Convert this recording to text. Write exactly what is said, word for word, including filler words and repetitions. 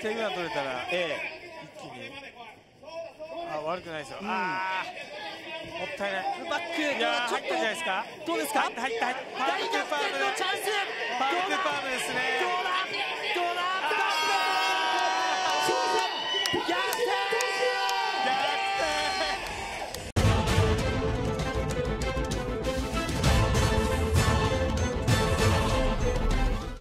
点ぐらい取れたら、ええ、一気に、あ、悪くないですよ、うん、あー、もったいない、バック、いやー、入ったんじゃないですか、どうですか、入った、入った、バックパーム、チャンス、バックパームですね。